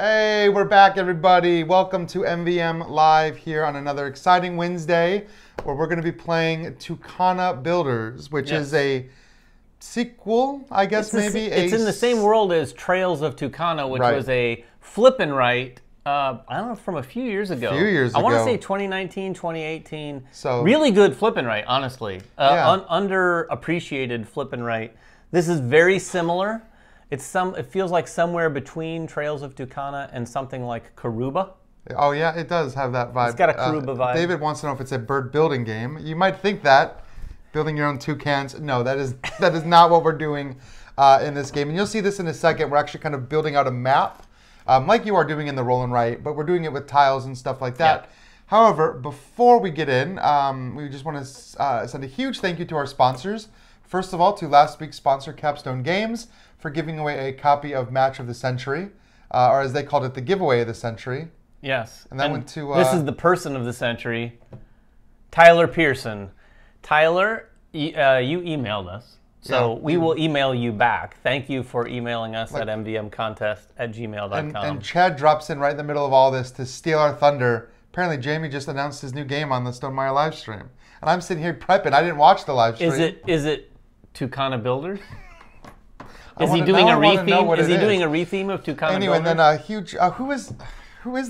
Hey, we're back, everybody. Welcome to MVM Live here on another exciting Wednesday where we're going to be playing Tucana Builders, which is a sequel, I guess, it's in the same world as Trails of Tucana, which was a flip and write, I don't know, from a few years ago. I want to say 2019, 2018. So, really good flip and write, honestly. Underappreciated flip and write. This is very similar. It feels like somewhere between Trails of Tucana and something like Karuba. Oh yeah, it does have that vibe. It's got a Karuba vibe. David wants to know if it's a bird building game. You might think that, building your own toucans. No, that is not what we're doing in this game. And you'll see this in a second. We're actually kind of building out a map, like you are doing in the Roll and Write, but we're doing it with tiles and stuff like that. Yeah. However, before we get in, we just want to send a huge thank you to our sponsors. First of all, to last week's sponsor, Capstone Games, for giving away a copy of Match of the Century, or as they called it, the giveaway of the century. Yes. And that went to... this is the person of the century, Tyler Pearson. Tyler, you emailed us, so we will email you back. Thank you for emailing us at mvmcontest@gmail.com. And Chad drops in right in the middle of all this to steal our thunder. Apparently, Jamie just announced his new game on the Stonemaier live stream, and I'm sitting here prepping. I didn't watch the live stream. Is it Tucana Builders? Is he doing a retheme? Is he doing a retheme of Tucana Builders? Anyway, and then a huge who is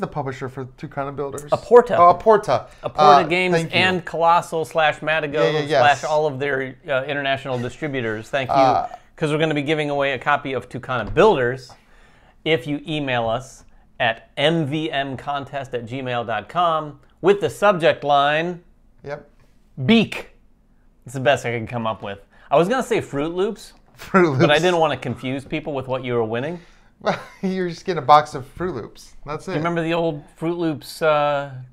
the publisher for Tucana Builders? Porta. Oh, Porta. Porta Games and Colossal / Madigo / all of their international distributors. Thank you, because we're going to be giving away a copy of Tucana Builders if you email us at mvmcontest@gmail.com with the subject line. Yep. Beak. It's the best I can come up with. I was going to say Fruit Loops, but I didn't want to confuse people with what you were winning. Well, you're just getting a box of Fruit Loops. That's it. You remember the old Fruit Loops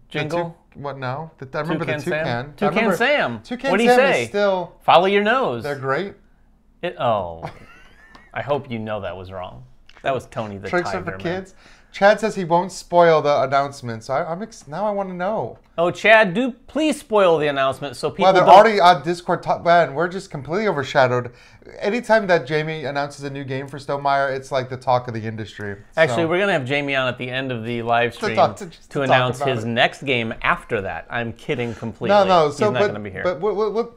jingle? What now? I remember the Toucan. Toucan Sam. What do you say? Still follow your nose. They're great. I hope you know that was wrong. That was Tony the Tiger. Tricks for kids. Chad says he won't spoil the announcement, so now I want to know. Oh, Chad, do please spoil the announcement so people. Well, they're already on Discord top, man. We're just completely overshadowed. Anytime that Jamie announces a new game for Stonemaier, it's like the talk of the industry. Actually, we're gonna have Jamie on at the end of the live stream to announce his next game after that. I'm kidding completely. No, he's not gonna be here. But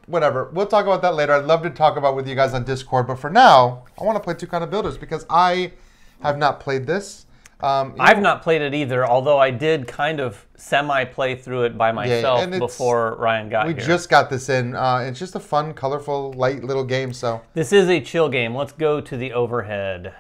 whatever, we'll talk about that later. I'd love to talk about with you guys on Discord, but for now, I want to play Tucana Builders because I have not played this. I've not played it either, although I did kind of semi-play through it by myself before Ryan got here. We just got this in. It's just a fun, colorful, light little game. So this is a chill game. Let's go to the overhead.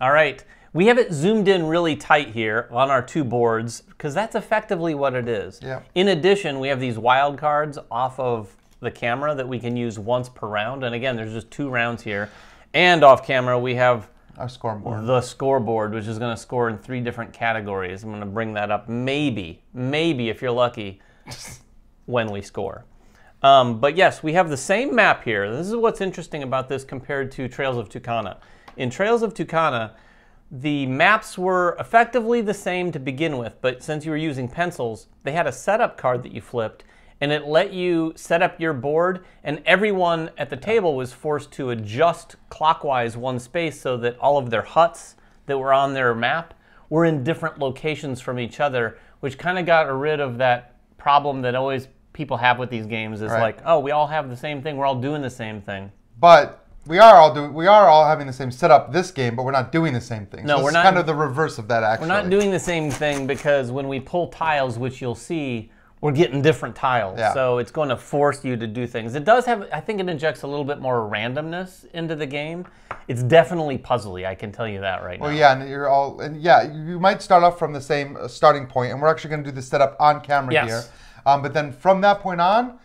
All right. We have it zoomed in really tight here on our two boards because that's effectively what it is. Yeah. In addition, we have these wild cards off of the camera that we can use once per round. And again, there's just two rounds here. And off camera, we have... our scoreboard. The scoreboard, which is going to score in 3 different categories. I'm going to bring that up maybe if you're lucky, when we score. But yes, we have the same map here. This is what's interesting about this compared to Trails of Tucana. In Trails of Tucana, the maps were effectively the same to begin with, but since you were using pencils, they had a setup card that you flipped, and it let you set up your board, and everyone at the table was forced to adjust clockwise one space so that all of their huts that were on their map were in different locations from each other, which kind of got rid of that problem that always people have with these games is like, oh, we all have the same thing, we're all doing the same thing. But we are all having the same setup this game, but we're not doing the same thing. No, so we're not. Kind of the reverse of that, actually. We're not doing the same thing because when we pull tiles, which you'll see, we're getting different tiles, so it's going to force you to do things. It does have, I think it injects a little bit more randomness into the game. It's definitely puzzly, I can tell you that right now. Well, yeah, and you might start off from the same starting point, and we're actually going to do the setup on camera here. But then from that point on,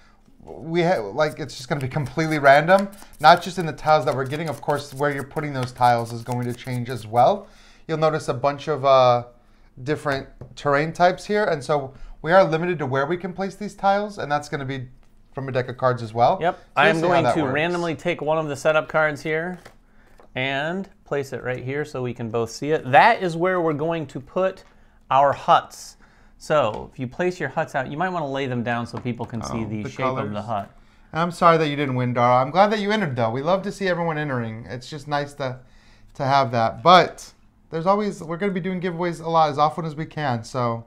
it's just going to be completely random. Not just in the tiles that we're getting, of course, where you're putting those tiles is going to change as well. You'll notice a bunch of different terrain types here, and so. We are limited to where we can place these tiles, and that's going to be from a deck of cards as well. Yep. So I'm going to randomly take one of the setup cards here and place it right here so we can both see it. That is where we're going to put our huts. So if you place your huts out, you might want to lay them down so people can see the shape of the hut. And I'm sorry that you didn't win, Dara. I'm glad that you entered, though. We love to see everyone entering. It's just nice to have that. But... There's always, we're going to be doing giveaways a lot as often as we can, so.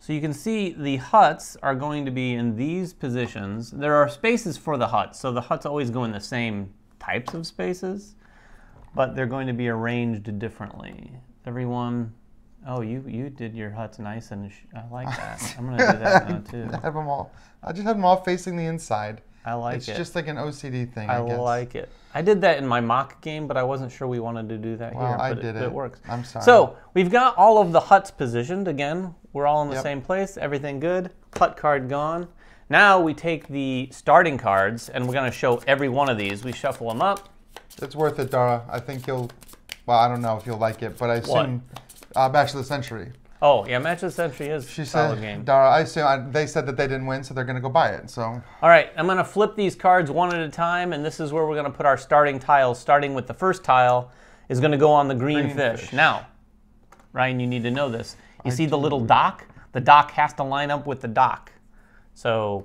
So you can see the huts are going to be in these positions. There are spaces for the huts, so the huts always go in the same types of spaces, but they're going to be arranged differently. Everyone, oh, you did your huts nice, and I like that. I'm going to do that now, too. I have them all. I just have them all facing the inside. I like it. It's just like an OCD thing, I guess. I like it. I did that in my mock game, but I wasn't sure we wanted to do that here. I did it. It works. I'm sorry. So we've got all of the huts positioned. Again, we're all in the same place. Everything good. Hut card gone. Now we take the starting cards, and we're going to show every one of these. We shuffle them up. It's worth it, Dara. I think you'll, well, I don't know if you'll like it, but I assume Match of the Century. Oh, yeah, Match of the Century is a solid game. Dara, I assume they said that they didn't win, so they're going to go buy it. So. All right, I'm going to flip these cards one at a time, and this is where we're going to put our starting tiles, starting with the first tile is going to go on the green fish. Now, Ryan, you need to know this. You see the little dock? The dock has to line up with the dock. So,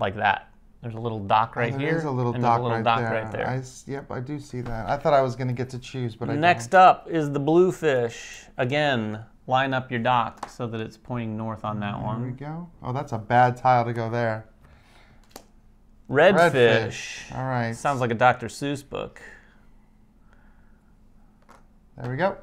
like that. There's a little dock right here. There's a little dock right there. Yep, I do see that. I thought I was going to get to choose, but I didn't. Next up is the blue fish. Again, line up your dock so that it's pointing north on that one. There we go. Oh, that's a bad tile to go there. Redfish. All right. Sounds like a Dr. Seuss book. There we go.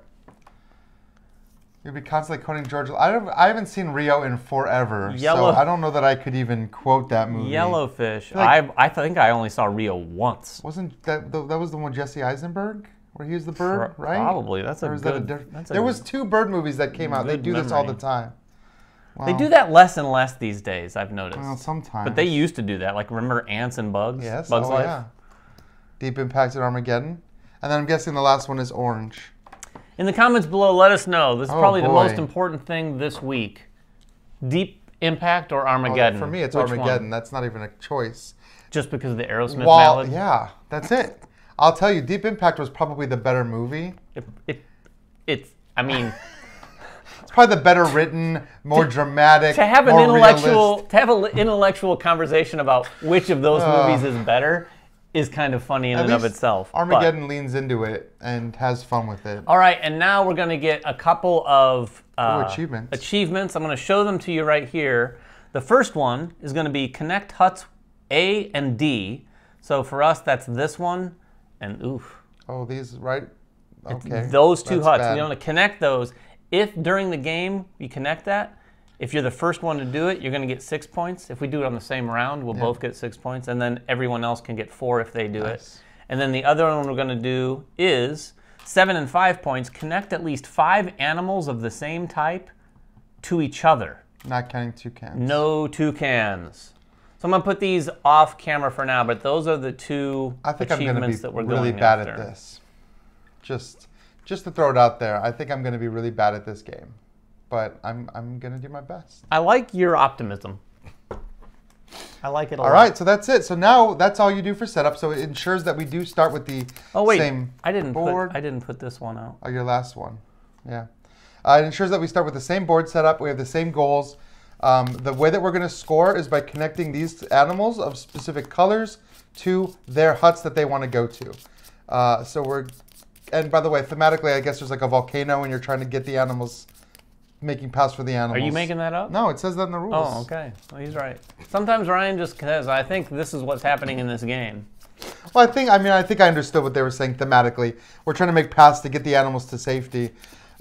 You'll be constantly quoting George. I haven't seen Rio in forever, so I don't know that I could even quote that movie. Yellowfish. Like, I think I only saw Rio once. Wasn't that was the one Jesse Eisenberg where he was the bird, right? Probably. That's a good. There was two bird movies that came out. They do this all the time. Wow. They do that less and less these days. I've noticed. Well, sometimes. But they used to do that. Like remember Ants and Bugs? Yes. Bugs Life. Yeah. Deep Impact at Armageddon, and then I'm guessing the last one is orange. In the comments below, let us know. This is probably the most important thing this week. Deep Impact or Armageddon? For me, it's Armageddon. That's not even a choice. Just because of the Aerosmith ballad? Yeah, that's it. I'll tell you, Deep Impact was probably the better movie. It's probably the better written, more dramatic, to have an intellectual, to have an intellectual conversation about which of those movies is better. Is kind of funny in and of itself. Armageddon leans into it and has fun with it. All right, and now we're going to get a couple of achievements. I'm going to show them to you right here. The first one is going to be Connect Huts A and D. So for us, that's this one and oof. Oh, these, right? Okay. Those two huts. Bad. We want to connect those. If during the game you connect that, if you're the first one to do it, you're going to get 6 points. If we do it on the same round, we'll both get 6 points, and then everyone else can get 4 if they do it. And then the other one we're going to do is 7 and 5 points. Connect at least 5 animals of the same type to each other. Not counting toucans. No toucans. So I'm going to put these off camera for now, but those are the two achievements that we're going after. I think I'm going to be really bad at this. Just to throw it out there, I think I'm going to be really bad at this game. But I'm going to do my best. I like your optimism. I like it a lot. All right, so that's it. So now that's all you do for setup. So it ensures that we do start with the same board. I didn't put this one out. Oh, your last one. Yeah. It ensures that we start with the same board setup. We have the same goals. The way that we're going to score is by connecting these animals of specific colors to their huts that they want to go to. And by the way, thematically, I guess there's like a volcano and you're trying to get the animals... making pass for the animals. Are you making that up? No, it says that in the rules. Oh, okay. Well, he's right. Sometimes Ryan just says, I think this is what's happening in this game. Well, I think I understood what they were saying thematically. We're trying to make pass to get the animals to safety.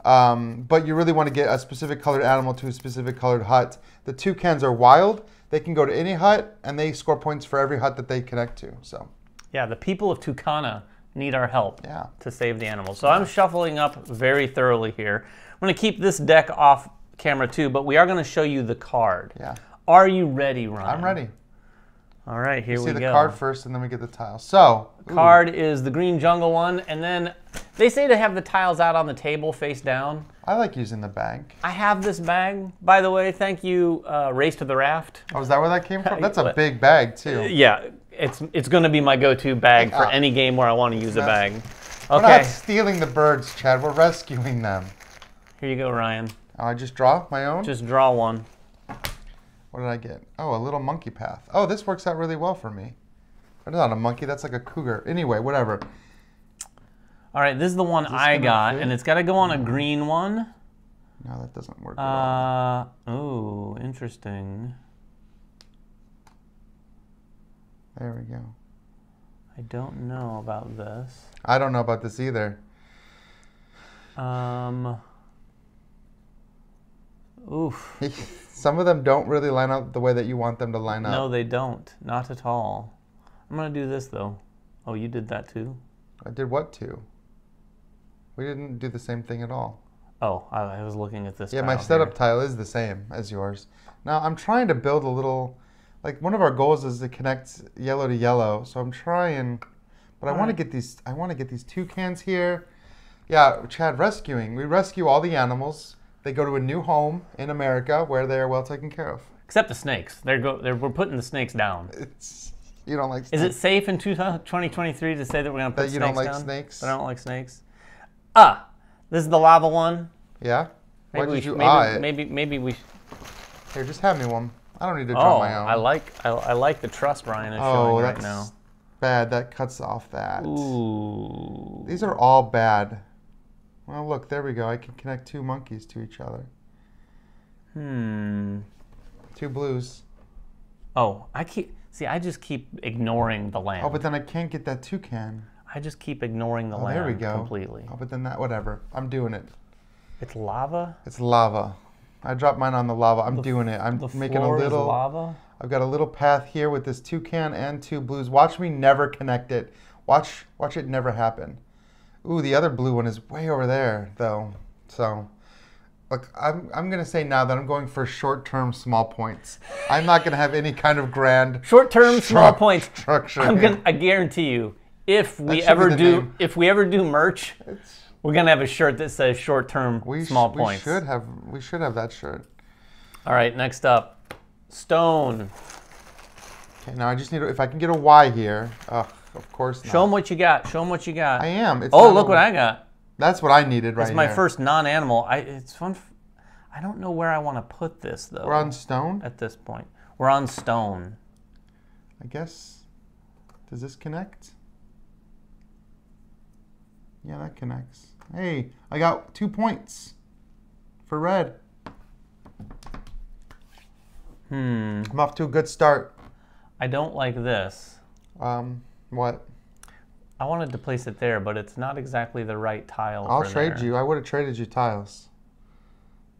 But you really want to get a specific colored animal to a specific colored hut. The toucans are wild. They can go to any hut, and they score points for every hut that they connect to. So, yeah, the people of Tucana need our help to save the animals. So I'm shuffling up very thoroughly here. I'm going to keep this deck off camera too, but we are going to show you the card. Yeah. Are you ready, Ryan? I'm ready. All right, here we go. See the card first, and then we get the tile. So card is the green jungle one, and then they say to have the tiles out on the table face down. I like using the bag. I have this bag, by the way. Thank you, Race to the Raft. Oh, is that where that came from? That's a big bag too. Yeah. It's going to be my go-to bag for any game where I want to use a bag. We're not stealing the birds, Chad. We're rescuing them. Here you go, Ryan. I just draw my own? Just draw one. What did I get? Oh, a little monkey path. Oh, this works out really well for me. That's not a monkey. That's like a cougar. Anyway, whatever. All right, this is the one I got, and it's got to go on a green one. No, that doesn't work at all. Oh, interesting. There we go. I don't know about this. I don't know about this either. Oof. Some of them don't really line up the way that you want them to line up. No, they don't. Not at all. I'm going to do this, though. Oh, you did that, too? I did what, too? We didn't do the same thing at all. Oh, I was looking at this. Yeah, my setup here. Tile is the same as yours. Now, I'm trying to build a little... Like, one of our goals is to connect yellow to yellow, so I'm trying... But I want to get these... I want to get these toucans here. Yeah, Chad, rescuing. We rescue all the animals. They go to a new home in America where they are well taken care of. Except the snakes. We're putting the snakes down. You don't like snakes. Is it safe in 2023 to say that we're going to put snakes down? That you don't like snakes? I don't like snakes. Ah! This is the lava one. Yeah? Why did you eye it? Maybe we... Here, just have me one. I don't need to draw my own. I like the trust Ryan is showing right now. Oh, that's bad. That cuts off that. Ooh. These are all bad. Well, look, there we go. I can connect two monkeys to each other. Hmm. Two blues. Oh, I just keep ignoring the land. Oh, but then I can't get that toucan. I just keep ignoring the land. There we go. Completely. Oh, but then whatever. I'm doing it. It's lava? It's lava. I dropped mine on the lava. I'm doing it. I'm making a little... lava? I've got a little path here with this toucan and two blues. Watch me never connect it. Watch it never happen. Ooh, the other blue one is way over there, though. So, look, I'm going to say now that I'm going for short-term small points. I'm not going to have any kind of grand short-term small points structure. I guarantee you, if we ever do merch, we're going to have a shirt that says short-term small points. We should have that shirt. All right, next up, stone. Okay, now I just need to, if I can get a Y here. Of course not. Show them what you got. Show them what you got. I am. It's look what I got. That's what I needed right here. It's my first non-animal. It's fun. I don't know where I want to put this, though. We're on stone? At this point. We're on stone. I guess. Does this connect? Yeah, that connects. Hey, I got 2 points for red. Hmm. I'm off to a good start. I don't like this. What? I wanted to place it there, but it's not exactly the right tile. I'll trade you. I would have traded you tiles.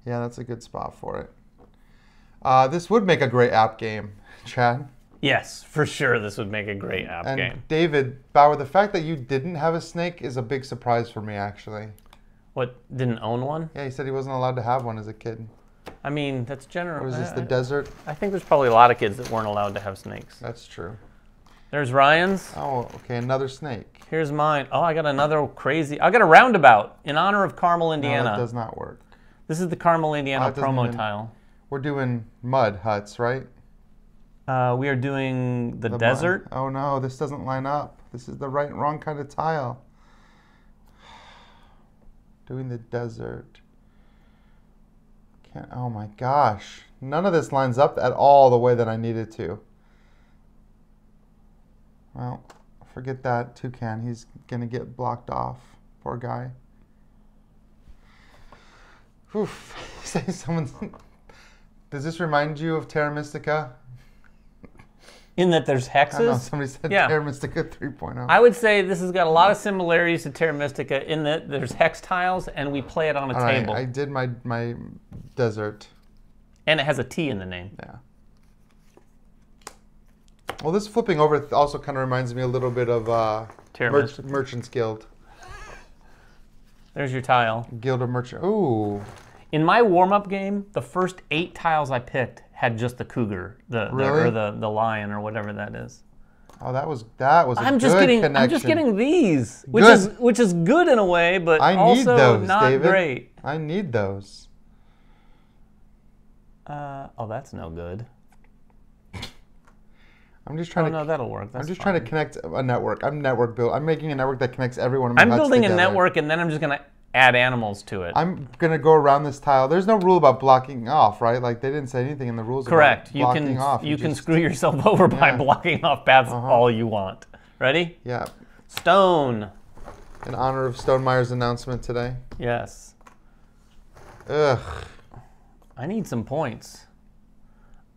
Yeah, that's a good spot for it. This would make a great app game, Chad. Yes, for sure this would make a great app game. And David Bauer, the fact that you didn't have a snake is a big surprise for me, actually. What, didn't own one? Yeah, he said he wasn't allowed to have one as a kid. I mean, that's general. Or was this the desert? I think there's probably a lot of kids that weren't allowed to have snakes. That's true. There's Ryan's. Oh, okay, another snake. Here's mine. Oh, I got another crazy. I got a roundabout in honor of Carmel, Indiana. No, that does not work. This is the Carmel, Indiana promo tile. We're doing mud huts, right? We are doing the desert. Oh no, this doesn't line up. This is the right and wrong kind of tile. Doing the desert. Can't. Oh my gosh. None of this lines up at all the way that I needed to. Well, forget that toucan. He's going to get blocked off. Poor guy. Oof. Does this remind you of Terra Mystica? In that there's hexes? I know, somebody said Terra Mystica 3.0. I would say this has got a lot of similarities to Terra Mystica in that there's hex tiles and we play it on a table. Right, I did my desert. And it has a T in the name. Yeah. Well, this flipping over also kind of reminds me a little bit of Merchant's Guild. There's your tile. Guild of Merchant. Ooh. In my warm-up game, the first 8 tiles I picked had just the cougar, or the lion, or whatever that is. Oh, that was. A good connection. I'm just getting these, which is good in a way, but I also need those, not great. I need those. Oh, that's no good. I'm just trying to that'll work. I'm just trying to connect a network. I'm making a network that connects everyone in my huts together. I'm building a network, and then I'm just going to add animals to it. I'm going to go around this tile. There's no rule about blocking off, right? Like, they didn't say anything in the rules about blocking off. Correct. You can screw yourself over by blocking off paths all you want. Ready? Yeah. Stone. in honor of Stonemeier's announcement today? Yes. Ugh. I need some points.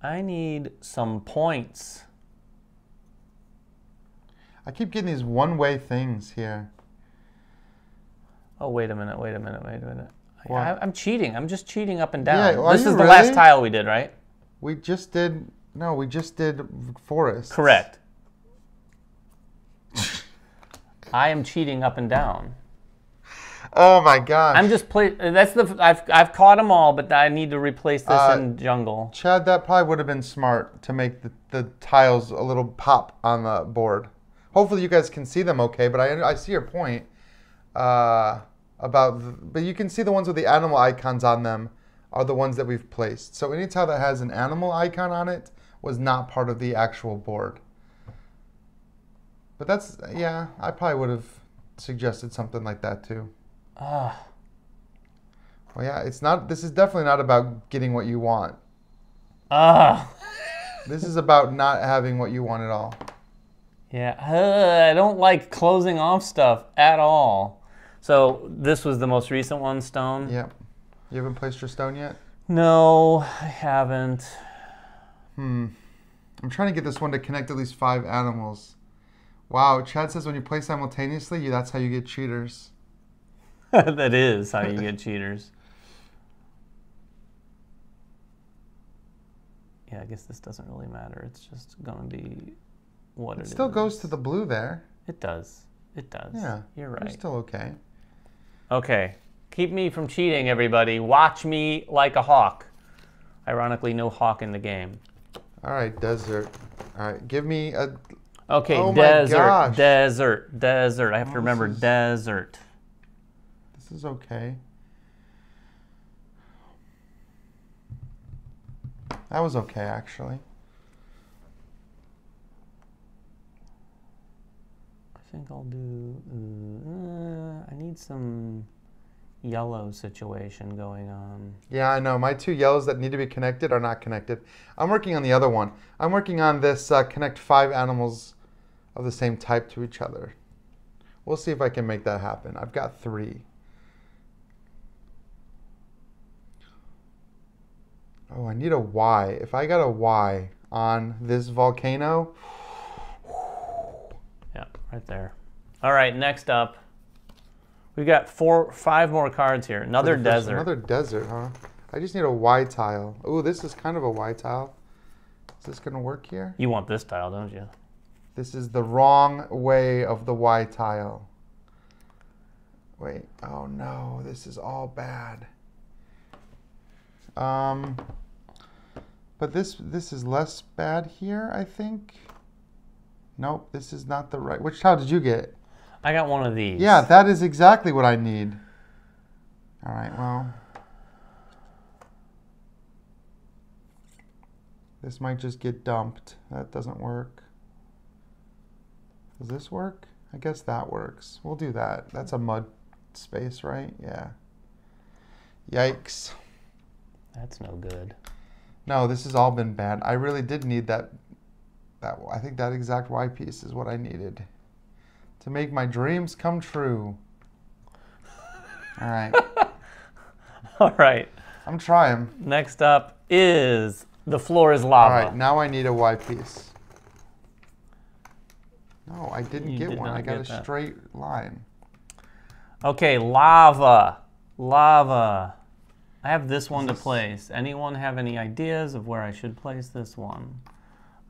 I need some points. I keep getting these one-way things here. Oh, wait a minute, wait a minute, wait a minute. I'm cheating. I'm just cheating up and down. Yeah, this is the last tile we did, right? We just did... No, we just did forests. Correct. I am cheating up and down. Oh my gosh. I'm just that's the I've caught them all, but I need to replace this in jungle. Chad, that probably would have been smart to make the tiles a little pop on the board. Hopefully you guys can see them okay, but I see your point about but you can see the ones with the animal icons on them are the ones that we've placed. So any tile that has an animal icon on it was not part of the actual board. But that's, yeah, I probably would have suggested something like that too. Well, yeah, it's not, this is definitely not about getting what you want. This is about not having what you want at all. Yeah, I don't like closing off stuff at all. So this was the most recent one, Stone? Yep. You haven't placed your stone yet? No, I haven't. I'm trying to get this one to connect at least 5 animals. Wow, Chad says when you play simultaneously, that's how you get cheaters. That is how you get cheaters. Yeah, I guess this doesn't really matter. It's just going to be what it is. It still goes to the blue there. It does. It does. Yeah. You're right. You're still okay. Okay. Keep me from cheating, everybody. Watch me like a hawk. Ironically, no hawk in the game. All right, desert. All right, give me a... Okay, oh desert, desert, desert. I have to remember desert. This is okay. That was okay, actually. I think I'll do... I need some yellow situation going on. Yeah, I know. My 2 yellows that need to be connected are not connected. I'm working on the other one. I'm working on this connect 5 animals of the same type to each other. We'll see if I can make that happen. I've got 3. Oh, I need a Y. If I got a Y on this volcano. Yeah, right there. All right, next up. We've got 5 more cards here. Another desert. Another desert, huh? I just need a Y tile. Ooh, this is kind of a Y tile. Is this gonna work here? You want this tile, don't you? This is the wrong way of the Y tile. Wait, oh no, this is all bad. But this is less bad here, I think. Nope, this is not the right. Which tile did you get? I got one of these. Yeah, that is exactly what I need. All right, well. This might just get dumped. That doesn't work. Does this work? I guess that works. We'll do that. That's a mud space, right? Yeah. Yikes. That's no good. No, this has all been bad. I really did need that I think that exact Y piece is what I needed to make my dreams come true. All right. All right. I'm trying. Next up is the floor is lava. All right, now I need a Y piece. No, I didn't get one. I got a straight line. Okay, lava. Lava. I have this one to place. Anyone have any ideas of where I should place this one?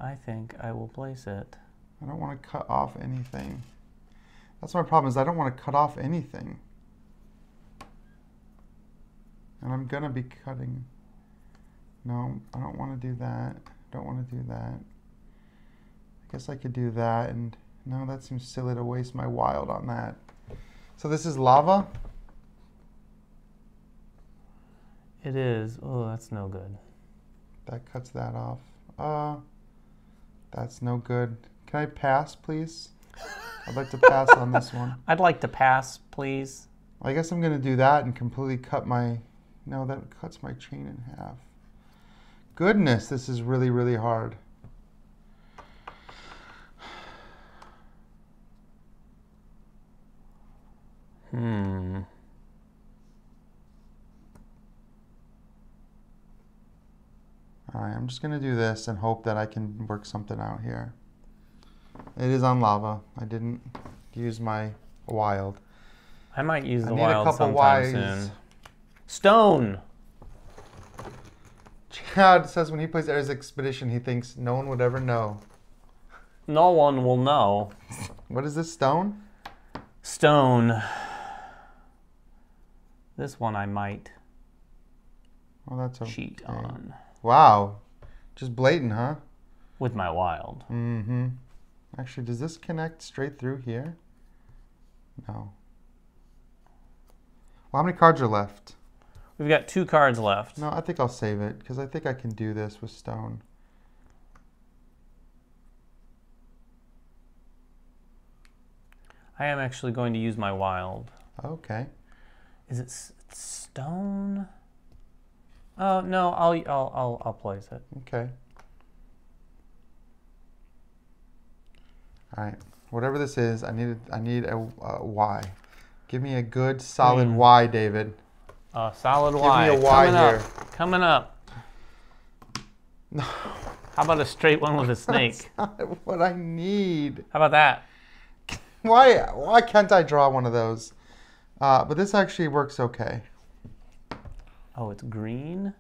I think I will place it. I don't want to cut off anything. That's my problem, is I don't want to cut off anything. And I'm going to be cutting. No, I don't want to do that. I don't want to do that. I guess I could do that, and no, that seems silly to waste my wild on that. So this is lava? It is. Oh, that's no good. That cuts that off. That's no good. Can I pass, please? I'd like to pass on this one. I'd like to pass, please. I guess I'm going to do that and completely cut my... No, that cuts my chain in half. Goodness, this is really, really hard. All right, I'm just going to do this and hope that I can work something out here. It is on lava. I didn't use my wild. I might use the wild sometime soon. Stone! Chad says when he plays Ares Expedition, he thinks no one would ever know. No one will know. What is this, stone? Stone. This one I might cheat on. Wow. Just blatant, huh? With my wild. Mm-hmm. Actually, does this connect straight through here? No. Well, how many cards are left? We've got 2 cards left. No, I think I'll save it, because I think I can do this with stone. I am actually going to use my wild. Okay. Is it stone? Oh no, I'll place it. Okay. All right. Whatever this is, I need a Y. Give me a good solid Y, David. A solid Y. Give me a Y here. Coming up. No. How about a straight one with a snake? That's not what I need. How about that? Why can't I draw one of those? But this actually works okay. Oh, it's green?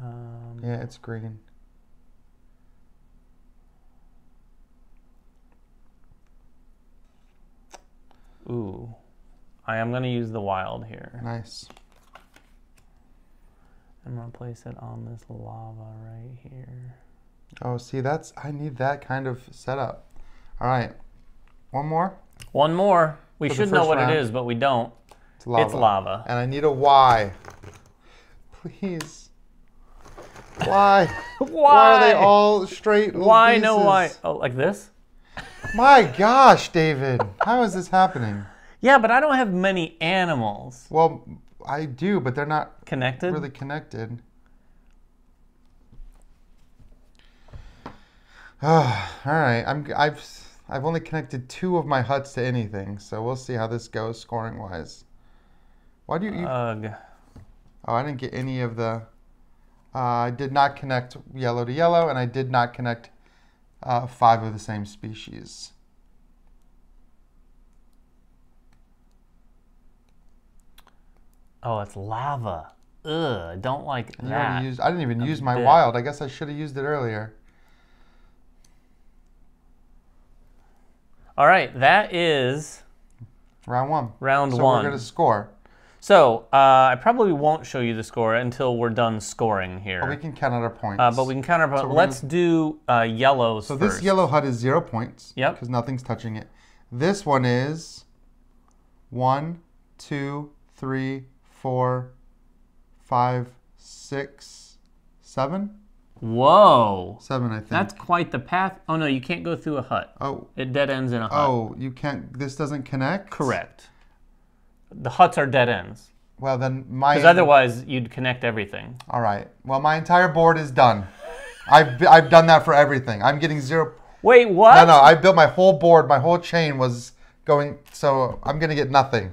Yeah, it's green. Ooh. I am going to use the wild here. Nice. I'm going to place it on this lava right here. Oh, see, that's... I need that kind of setup. All right. One more? One more. We should know what it is, but we don't. It's lava. It's lava. And I need a Y. Please. Why? Why? Why are they all straight little Why pieces? No Y? Oh, like this? My gosh, David. How is this happening? Yeah, but I don't have many animals. Well, I do, but they're not connected. Really connected. Oh, all right. I've only connected 2 of my huts to anything, so we'll see how this goes scoring-wise. Why do you... Ugh. Oh, I didn't get any of the... I did not connect yellow to yellow, and I did not connect 5 of the same species. Oh, it's lava. Ugh, don't like that. I didn't even use my wild. I guess I should have used it earlier. All right, that is... Round 1. Round 1. So we're going to score. So I probably won't show you the score until we're done scoring here. But we can count out our points. So let's do yellows first. So this yellow hut is 0 points. Yep. Because nothing's touching it. This one is 1, 2, 3, 4, 5, 6, 7. Whoa. 7, I think. That's quite the path. Oh, no, you can't go through a hut. Oh. It dead ends in a hut. Oh, you can't. This doesn't connect? Correct. The huts are dead ends. Well, then my... Because otherwise, you'd connect everything. All right. Well, my entire board is done. I've done that for everything. I'm getting 0... Wait, what? No, no, I built my whole board. My whole chain was going... So I'm going to get nothing.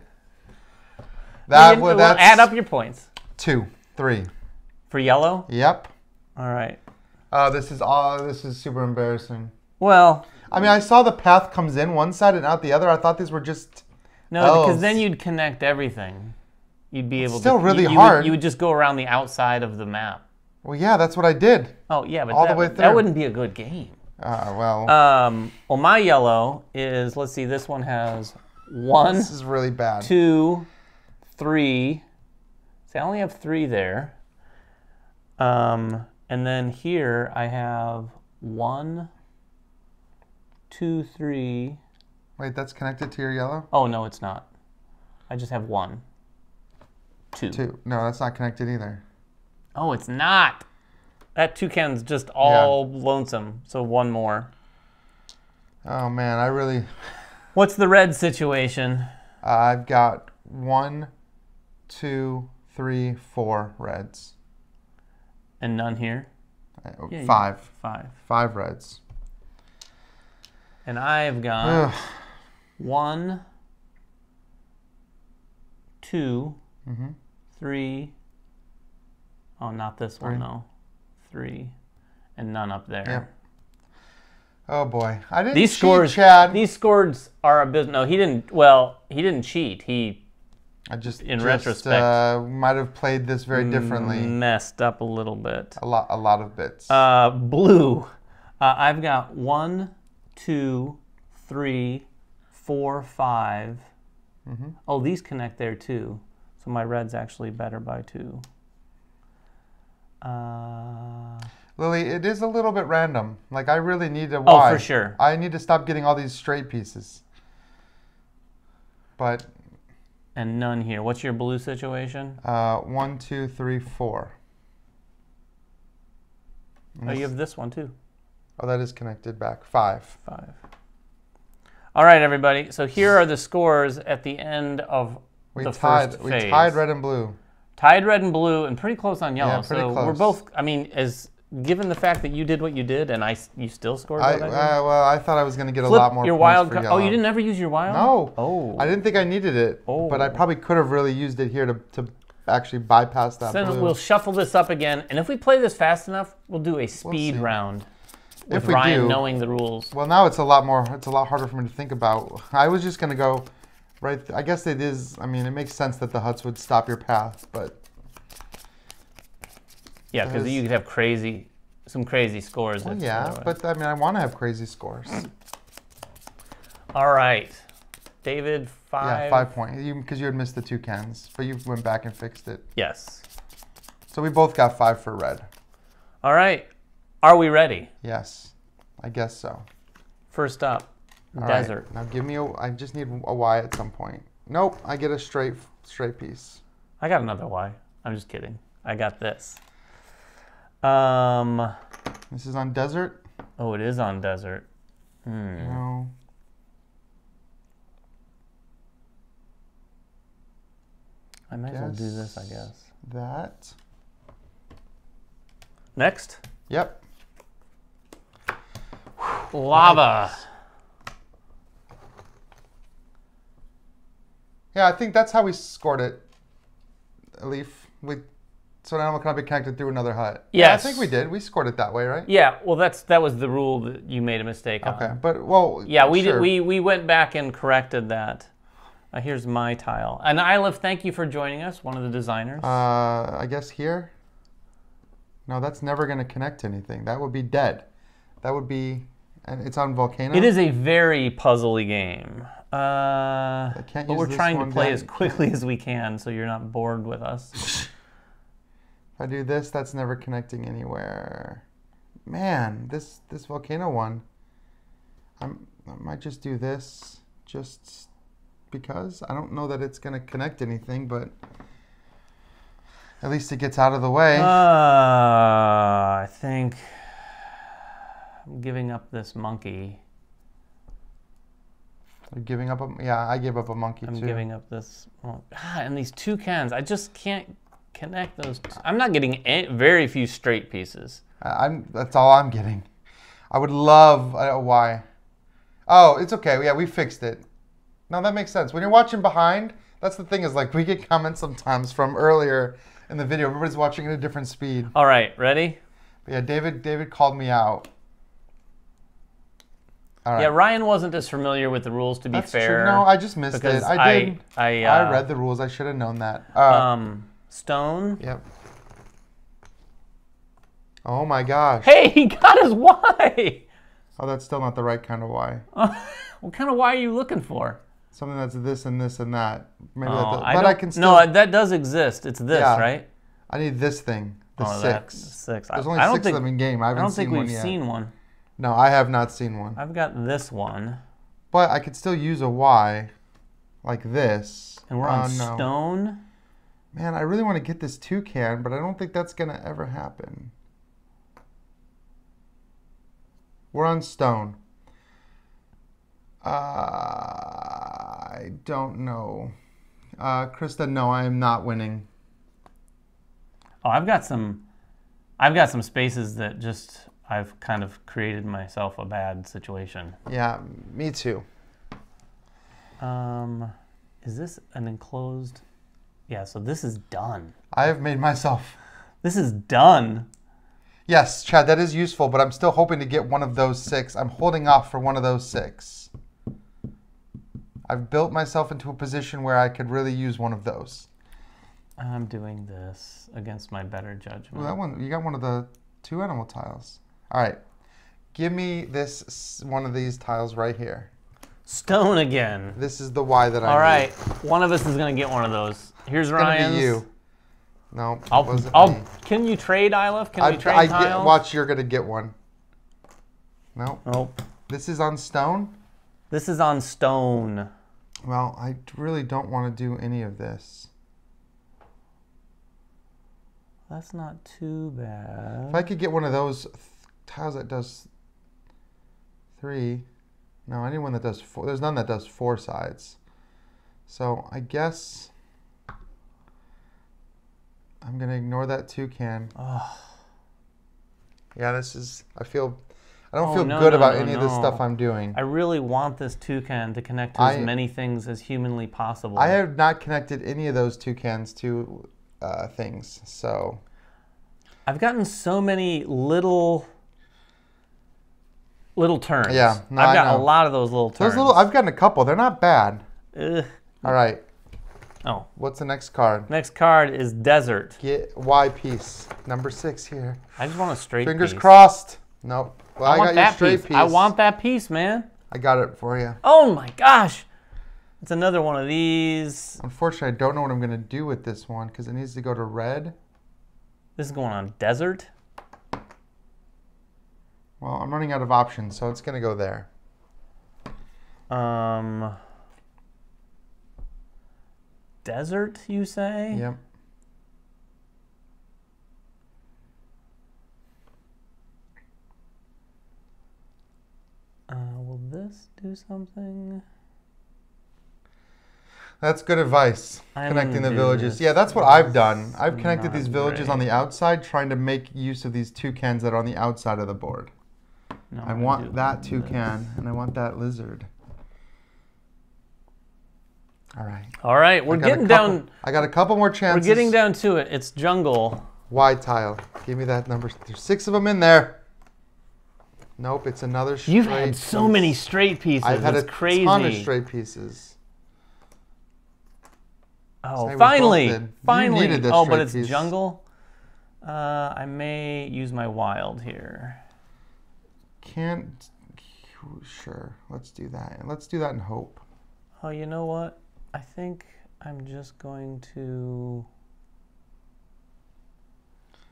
That would... Well, add up your points. 2, 3. For yellow? Yep. All right. This is super embarrassing. Well, I mean, I saw the path comes in one side and out the other. I thought these were just because then you'd connect everything. You'd be able to. Still really hard. You would just go around the outside of the map. Well, yeah, that's what I did. Oh yeah, but all the way through. That wouldn't be a good game. Well. Well, my yellow is. Let's see. This one has 1. This is really bad. 2, 3. See, I only have 3 there. And then here I have 1, 2, 3. Wait, that's connected to your yellow? Oh, no, it's not. I just have 1, 2. No, that's not connected either. Oh, it's not. That toucan's just all lonesome. So 1 more. Oh, man, I really... What's the red situation? I've got 1, 2, 3, 4 reds. And none here? 5. 5 reds. And I've got 1, two, three. Oh, not this one, no. Three. And none up there. Yep. Oh boy. I didn't cheat, scores, Chad. These scores are abysmal. No, he didn't, well, he didn't cheat. He, I just, in retrospect, might have played this very differently. Messed up a little bit. A lot of bits. Blue. I've got 1, 2, 3, 4, 5. Oh, these connect there too. So my red's actually better by 2. Lily, it is a little bit random. Like, I really need to watch. Oh, for sure. I need to stop getting all these straight pieces. But... And none here. What's your blue situation? 1, 2, 3, 4. Oh, you have this one, too. Oh, that is connected back. 5. 5. All right, everybody. So here are the scores at the end of the first phase. We tied red and blue. Tied red and blue, and pretty close on yellow. Yeah, so close. We're both, I mean, as given the fact that you did what you did, and you still scored what I did. Well, I thought I was going to get a lot more your wild points for yellow. Oh, you didn't ever use your wild? No. Oh. I didn't think I needed it, but I probably could have really used it here to actually bypass that blue. We'll shuffle this up again, and if we play this fast enough, we'll do a speed round. If we Ryan do, knowing the rules. Well, now it's a lot more. It's a lot harder for me to think about. I was just going to go. Right, I guess it is, I mean, it makes sense that the huts would stop your path, but... Yeah, because you could have some crazy scores. Well, yeah, but I mean, I want to have crazy scores. All right. David, 5. Yeah, 5 points, because you had missed the two cans, but you went back and fixed it. Yes. So we both got 5 for red. All right. Are we ready? Yes, I guess so. First up. All desert. Right. Now give me a. I just need a Y at some point. Nope. I get a straight piece. I got another Y. I'm just kidding. I got this. This is on desert. Oh, it is on desert. No. I might as well do this. I guess that. Next. Yep. Lava. Nice. Yeah, I think that's how we scored it, Leaf. So an animal cannot be connected through another hut. Yes. Yeah, I think we did. We scored it that way, right? Yeah, well, that was the rule that you made a mistake on. Okay, but, well, yeah, we went back and corrected that. Here's my tile. And Ilif, thank you for joining us, one of the designers. I guess here? No, that's never going to connect to anything. That would be dead. That would be... And it's on Volcano. It is a very puzzly game. But we're trying to play as quickly as we can so you're not bored with us. If I do this, that's never connecting anywhere. Man, this volcano one. I might just do this just because. I don't know that it's going to connect anything, but at least it gets out of the way. I think... I'm giving up this monkey. You're giving up yeah, I gave up a monkey too. I'm giving up this and these two cans. I just can't connect those. I'm not getting very few straight pieces. That's all I'm getting. I would love a Y. Oh, it's okay. Yeah, we fixed it. No, that makes sense. When you're watching behind, that's the thing is like we get comments sometimes from earlier in the video. Everybody's watching at a different speed. All right, ready? But yeah, David called me out. Right. Yeah, Ryan wasn't as familiar with the rules, to be fair. That's true. No, I just missed it. I read the rules. I should have known that. Stone. Yep. Oh, my gosh. Hey, he got his Y. Oh, that's still not the right kind of Y. What kind of Y are you looking for? Something that's this and this and that. Maybe I can still... No, that does exist. It's this, right? I need this thing. The 6. Six. There's only 6 of them in game. I haven't seen one yet. I don't think we've seen one. No, I have not seen one. I've got this one. But I could still use a Y, like this. And we're on stone? Man, I really want to get this toucan, but I don't think that's going to ever happen. We're on stone. I don't know. Krista, no, I am not winning. Oh, I've got some spaces that just... I've kind of created myself a bad situation. Yeah, me too. Is this an enclosed? Yeah, so this is done. I have made myself. This is done. Yes, Chad, that is useful, but I'm still hoping to get one of those six. I'm holding off for one of those six. I've built myself into a position where I could really use one of those. I'm doing this against my better judgment. Well, that one, you got one of the two animal tiles. All right. Give me this one of these tiles right here. Stone again. This is the Y that I All right. Need. One of us is going to get one of those. Here's Ryan's. Be you. No, I'll Can you trade, Ilef? Can we trade tiles? Watch, you're going to get one. No. Oh. This is on stone? This is on stone. Well, I really don't want to do any of this. That's not too bad. If I could get one of those tiles that does three. No, anyone that does four. There's none that does four sides. So I guess I'm going to ignore that toucan. Oh. Yeah, this is, I don't feel good about any of this stuff I'm doing. I really want this toucan to connect to as many things as humanly possible. I have not connected any of those toucans to things, so. I've gotten so many little turns. Yeah, no, I've got a lot of those little turns. I've gotten a couple. They're not bad. Ugh. All right. Oh. What's the next card? Next card is desert. Get Y piece. Number six here. I just want a straight piece. Fingers crossed. Nope. Well, I got your straight piece. I want that piece, man. I got it for you. Oh my gosh. It's another one of these. Unfortunately, I don't know what I'm going to do with this one because it needs to go to red. This is going on desert. Well, I'm running out of options, so it's going to go there. Desert, you say? Yep. Will this do something? That's good advice, connecting the villages. Yeah, that's what I've done. I've connected these villages on the outside, trying to make use of these toucans that are on the outside of the board. No, I want that toucan, and I want that lizard. All right. All right, we're getting down. I got a couple more chances. We're getting down to it. It's jungle. Y tile. Give me that number. There's six of them in there. Nope, it's another straight piece. You've had so many straight pieces. I've had a ton of straight pieces. Oh, finally! Oh, but it's jungle. I may use my wild here. Can't. Sure, let's do that. And let's do that in hope. Oh, you know what? I think I'm just going to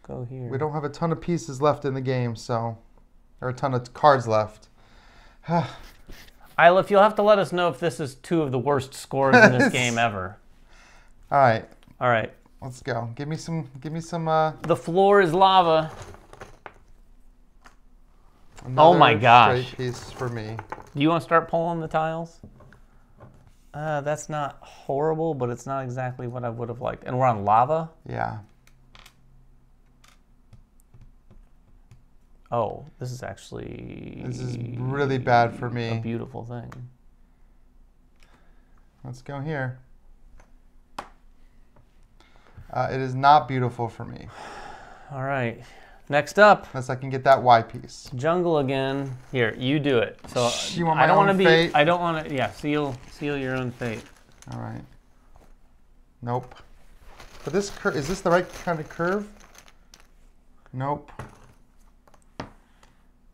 go here. We don't have a ton of pieces left in the game, so or a ton of cards left. Ilef, you'll have to let us know if this is two of the worst scores in this game ever. All right. All right. Let's go. Give me some. Give me some. The floor is lava. Oh my gosh. Straight piece for me. Do you want to start pulling the tiles? That's not horrible, but it's not exactly what I would have liked. And we're on lava. Yeah. Oh, this is actually. This is really bad for me. A beautiful thing. Let's go here. It is not beautiful for me. All right. Next up. Unless I can get that Y piece. Jungle again. Here, you do it. So you want my own fate? I don't want to. Yeah, seal your own fate. All right. Nope. But this is this the right kind of curve? Nope.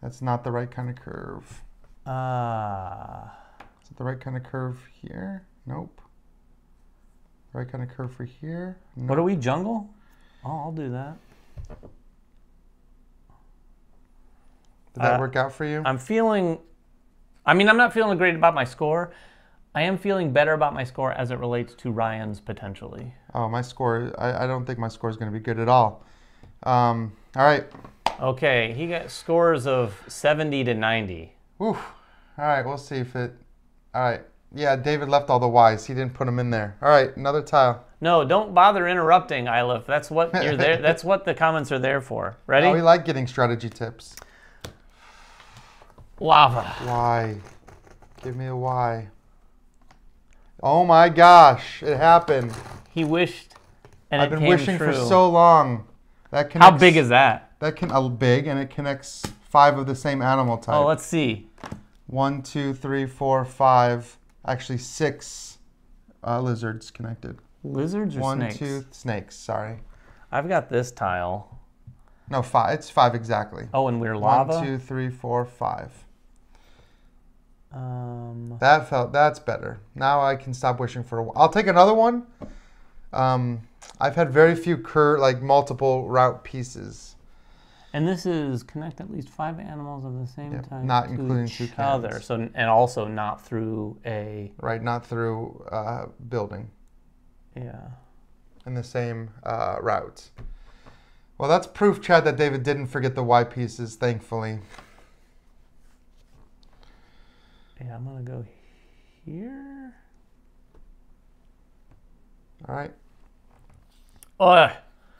That's not the right kind of curve. Is it the right kind of curve here? Nope. Right kind of curve for here. No. What are we, jungle? Oh, I'll do that. Did that work out for you? I'm feeling, I mean, I'm not feeling great about my score. I am feeling better about my score as it relates to Ryan's potentially. Oh, my score, I don't think my score is going to be good at all. All right. Okay, he got scores of 70 to 90. Whew. All right, we'll see if it, all right. Yeah, David left all the Y's. He didn't put them in there. All right, another tile. No, don't bother interrupting, Ilef. That's what you're there. That's what the comments are there for. Ready? Oh, we like getting strategy tips. Lava. Why? Give me a Y. Oh my gosh, it happened. He wished, and I've been wishing for so long. That connects, how big is that? That can big, and it connects 5 of the same animal type. Oh, let's see. 1, 2, 3, 4, 5. Actually, 6 lizards connected. Lizards or snakes? 1, 2, snakes. Sorry. I've got this tile. No, 5. It's 5 exactly. Oh, and we're lava. 1, 2, 3, 4, 5. That felt, that's better. Now I can stop wishing for a while. I'll take another one. I've had very few multiple route pieces. And this is connect at least 5 animals of the same type, not including each other. So, and also not through a not through building. Yeah. In the same route. Well, that's proof, Chad, that David didn't forget the Y pieces, thankfully. Yeah, I'm going to go here. All right. Well,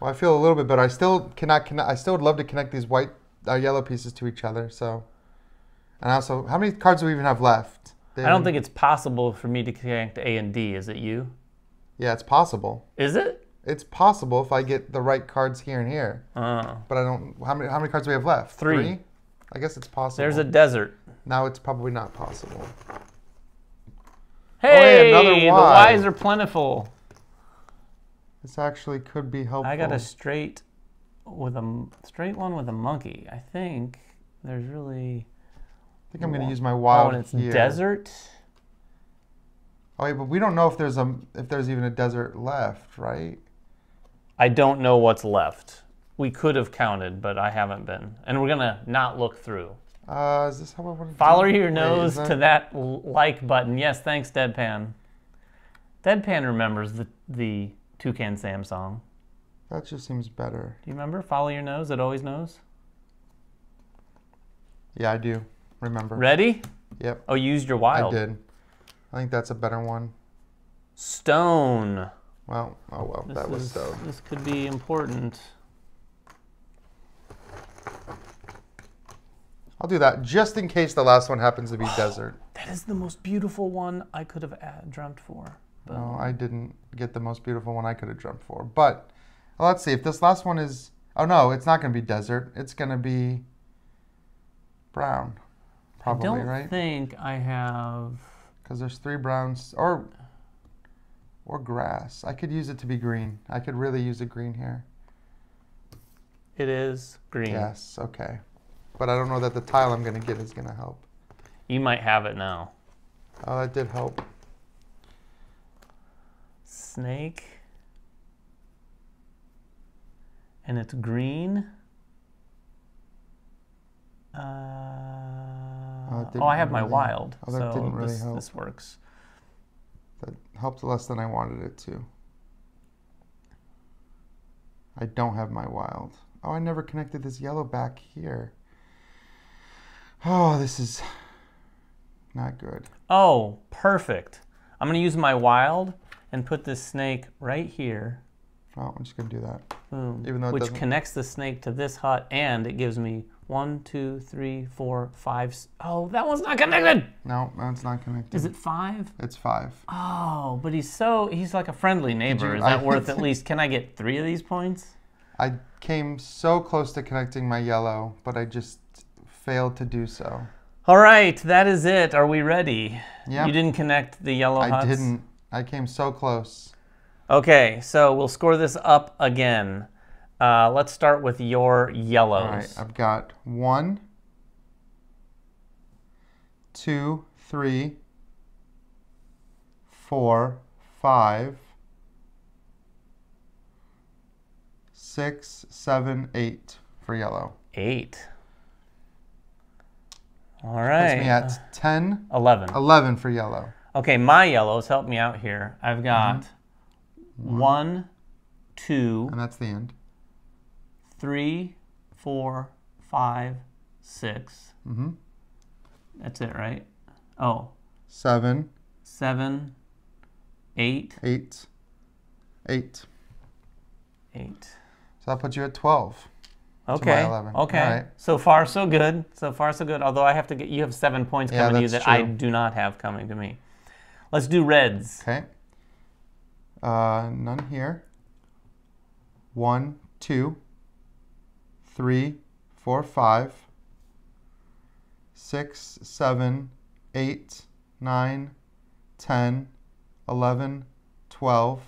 I feel a little bit better. I still cannot connect. I still would love to connect these white, yellow pieces to each other. So, and also, how many cards do we even have left? David? I don't think it's possible for me to connect A and D. Is it you? Yeah, it's possible. Is it? It's possible if I get the right cards here and here. But I don't. How many cards do we have left? 3. I guess it's possible. There's a desert. Now it's probably not possible. Hey, another Y. The Y's are plentiful. This actually could be helpful. I got a straight with a straight one with a monkey. I think there's really. I think I'm going to use my wild. Oh, and it's here. Desert. Oh, yeah, but we don't know if there's even a desert left, right? I don't know what's left. We could have counted, but I haven't been. And we're going to not look through. Is this how I want to follow your nose to that like button. Yes, thanks, Deadpan. Deadpan remembers the Toucan Sam song. That just seems better. Do you remember? Follow your nose, it always knows? Yeah, I do remember. Ready? Yep. Oh, you used your wild. I did. I think that's a better one. Stone. Well, oh well, that was stone. This could be important. I'll do that just in case the last one happens to be desert. That is the most beautiful one I could have dreamt for. But... No, I didn't get the most beautiful one I could have dreamt for. But well, let's see if this last one is... Oh, no, it's not going to be desert. It's going to be brown, probably, right? I don't think I have... Because there's 3 browns or grass. I could use it to be green. I could really use a green here. It is green. Yes, okay. But I don't know that the tile I'm going to get is going to help. You might have it now. Oh, that did help. Snake. And it's green. Oh, I have my wild. Oh, that didn't really help. This works. That helped less than I wanted it to. I don't have my wild. Oh, I never connected this yellow back here. Oh, this is not good. Oh, perfect. I'm going to use my wild and put this snake right here. Oh, I'm just going to do that. Boom. Even though it doesn't... connects the snake to this hut, and it gives me 1, 2, 3, 4, 5. Oh, that one's not connected. No, that's not connected. Is it 5? It's 5. Oh, but he's like a friendly neighbor. Is that worth at least, can I get 3 of these points? I came so close to connecting my yellow, but I just failed to do so. All right, that is it. Are we ready? Yeah. You didn't connect the yellow huts? I didn't. I came so close. Okay, so we'll score this up again. Let's start with your yellows. All right, I've got 1, 2, 3, 4, 5, 6, 7, 8 for yellow. 8. All right. Puts me at 10. 11. 11 for yellow. Okay, my yellows, help me out here. I've got 1, 2. And that's the end. 3, 4, 5, 6. Mm-hmm. That's it, right? Oh. 7. 8. 8. So that puts you at 12. Okay. Okay. Right. So far, so good. So far, so good. Although I have to get, you have 7 points coming to you that I do not have coming to me. Let's do reds. Okay. None here. 1, 2, 3, 4, 5, 6, 7, 8, 9, 10, 11, 12,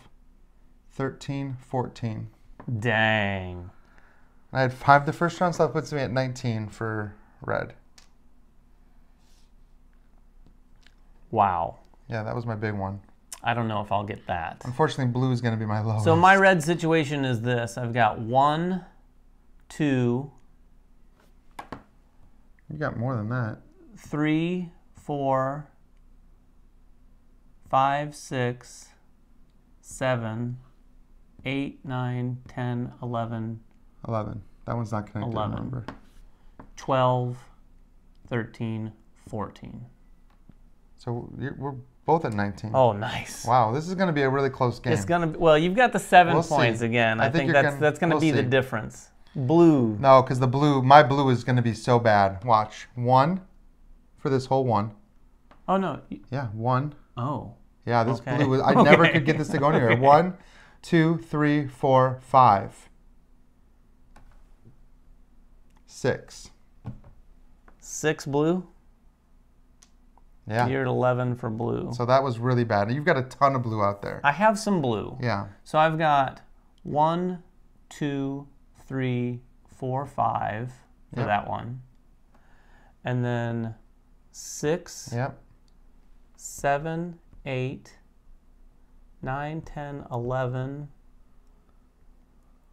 13, 14. Dang. I had 5 the first round, so that puts me at 19 for red. Wow. Yeah, that was my big one. I don't know if I'll get that. Unfortunately, blue is going to be my lowest. So my red situation is this. I've got 1, 2. You got more than that. 3, 4, 5, 6, 7, 8, 9, 10, 11. 11. That one's not connected. 11. Remember. 12, 13, 14. So we're both at 19. Oh, nice. Wow, this is going to be a really close game. It's going to. Well, you've got the 7 points again. I think that's going to be the difference. Blue. No, because the blue, my blue is going to be so bad. Watch. 1 for this whole one. Oh, no. Yeah, 1. Oh. Yeah, this blue, I never could get this to go anywhere. Okay. 1, 2, 3, 4, 5, 6. 6 blue? Yeah. You're at 11 for blue. So that was really bad. You've got a ton of blue out there. I have some blue. Yeah. So I've got 1, 2, 3, 4, 5 for that one. And then 6, 7, 8, 9, 10, 11,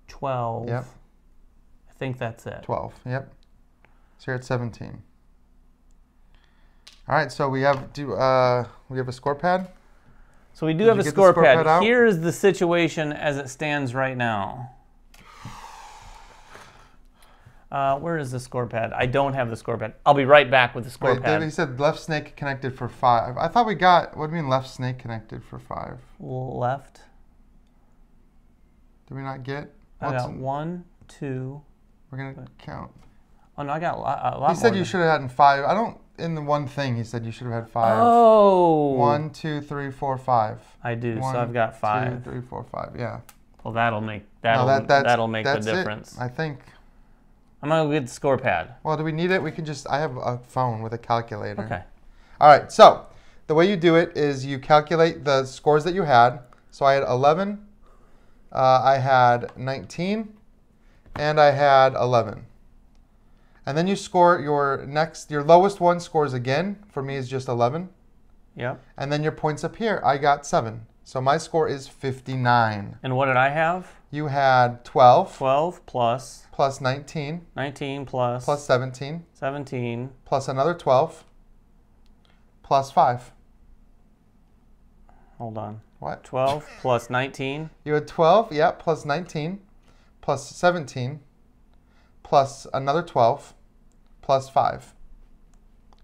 12. Yep. I think that's it. 12, yep. So you're at 17. All right, so we have a score pad. So we do have a score pad. Here's the situation as it stands right now. Where is the score pad? I don't have the score pad. I'll be right back with the score pad. David, he said left snake connected for 5. I thought we got. What do you mean left snake connected for 5? Left. Did we not get? I got 1, 2. We're gonna count. Oh no, I got a lot more. He said you should have had 5. I don't. In the one thing, he said you should have had 5. Oh. 1, 2, 3, 4, 5. I do. So I've got 5. 2, 3, 4, 5. Yeah. Well, that'll make the difference. It, I think. I'm gonna go get the score pad. Well, do we need it? We can just. I have a phone with a calculator. Okay. All right. So the way you do it is you calculate the scores that you had. So I had 11. I had 19, and I had 11. And then you score your lowest one scores again. For me, is just 11. Yeah. And then your points up here. I got 7. So my score is 59. And what did I have? You had 12. 12 plus. Plus 19. 19 plus. Plus 17. 17. Plus another 12. Plus 5. Hold on. What? 12 plus 19. You had 12, yeah, plus 19. Plus 17. Plus another 12, plus 5.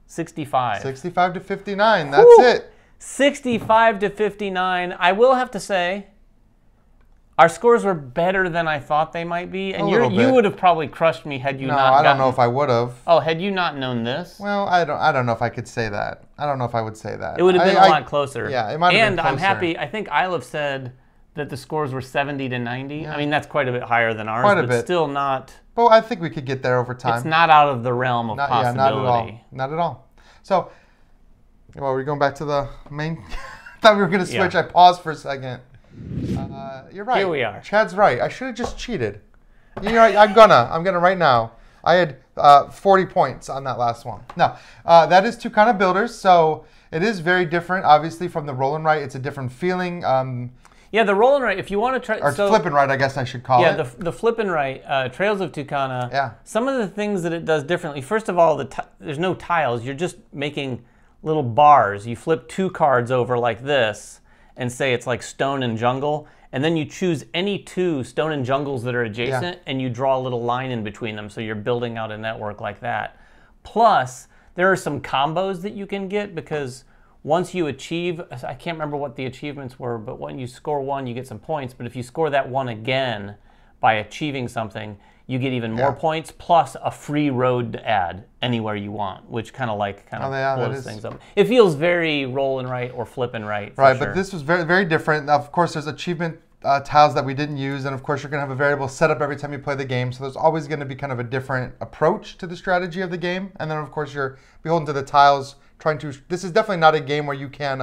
65. 65 to 59, that's Woo! It. 65 to 59. I will have to say, our scores were better than I thought they might be. And you would have probably crushed me had you not. No, I don't know if I would have. Oh, had you not known this? Well, I don't know if I could say that. I don't know if I would say that. It would have been a lot closer. Yeah, it might have been closer. And I'm happy, I think I'll said that the scores were 70 to 90. Yeah. I mean, that's quite a bit higher than ours, but still not. Well, I think we could get there over time. It's not out of the realm of possibility. Yeah, not at all. So, well, we're going back to the main. I thought we were going to switch. Yeah. I paused for a second. You're right. Here we are. Chad's right. I should have just cheated. You're right. I'm gonna right now. I had 40 points on that last one. No, that is Tucana Builders. So it is very different, obviously, from the Roll and Write. It's a different feeling. Yeah, the Roll and Write, if you want to try... Or so, Flip and Write, I guess I should call it. Yeah, the Flip and Write, Trails of Tucana, some of the things that it does differently. First of all, there's no tiles. You're just making little bars. You flip 2 cards over like this and say it's like Stone and Jungle, and then you choose any 2 Stone and Jungles that are adjacent, and you draw a little line in between them, so you're building out a network like that. Plus, there are some combos that you can get because... Once you achieve, I can't remember what the achievements were, but when you score 1, you get some points. But if you score that 1 again by achieving something, you get even more points, plus a free road to add anywhere you want, which kind of like blows things up. It feels very roll and write or flip and write. Right, but this was very, very different. Of course, there's achievement tiles that we didn't use, and of course you're going to have a variable set up every time you play the game, so there's always going to be kind of a different approach to the strategy of the game. And then of course you're beholden to the tiles, trying to, this is definitely not a game where you can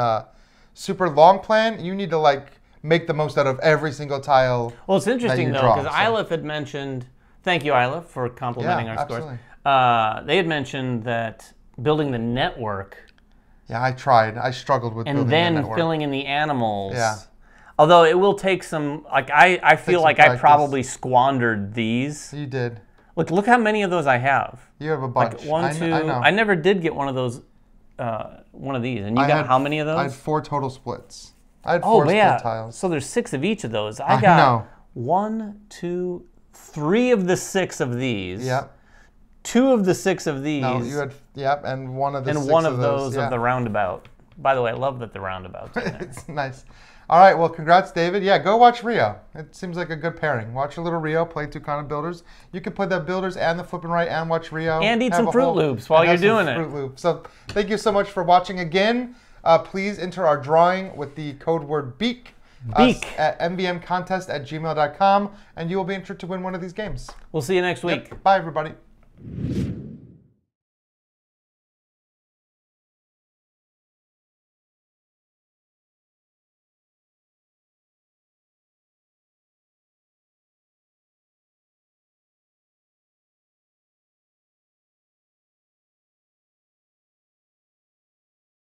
super long plan. You need to like make the most out of every single tile. Well, it's interesting though, because Aleph had mentioned, thank you Aleph for complimenting our scores, they had mentioned that building the network. Yeah, I tried. I struggled with building the network. And then filling in the animals. Yeah. Although it will take some, like I feel like I probably squandered these. You did. Look how many of those I have. You have a bunch. Like one, two. I know. I never did get one of those, one of these. And you got how many of those? I had 4 total splits. I had 4 split tiles. So there's 6 of each of those. I got 1, 2, 3 of the 6 of these. Yep. 2 of the 6 of these. No, you had and 1 of the 6 of those. And 1 of those of the roundabout. By the way, I love that the roundabout's in there. It's nice. All right, well, congrats, David. Yeah, go watch Rio. It seems like a good pairing. Watch a little Rio, play Tucana Builders. You can play the Builders and the Flip and Write and watch Rio. And eat some Fruit Loops while you're doing it. So thank you so much for watching again. Please enter our drawing with the code word BEAK. Beak at mbmcontest@gmail.com, and you will be entered to win one of these games. We'll see you next week. Bye, everybody.